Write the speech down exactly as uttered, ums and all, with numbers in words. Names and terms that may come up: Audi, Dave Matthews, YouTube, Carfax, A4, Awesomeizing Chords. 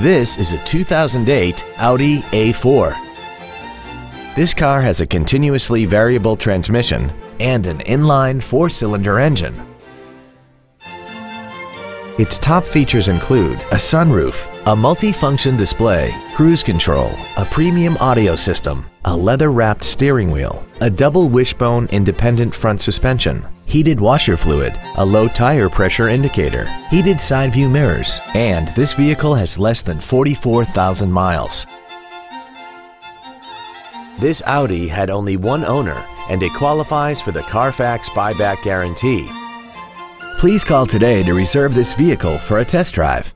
This is a two thousand eight Audi A four. This car has a continuously variable transmission and an inline four-cylinder engine. Its top features include a sunroof, a multi-function display, cruise control, a premium audio system, a leather-wrapped steering wheel, a double wishbone independent front suspension, heated washer fluid, a low tire pressure indicator, heated side view mirrors, and this vehicle has less than forty-four thousand miles. This Audi had only one owner, and it qualifies for the Carfax buyback guarantee. Please call today to reserve this vehicle for a test drive.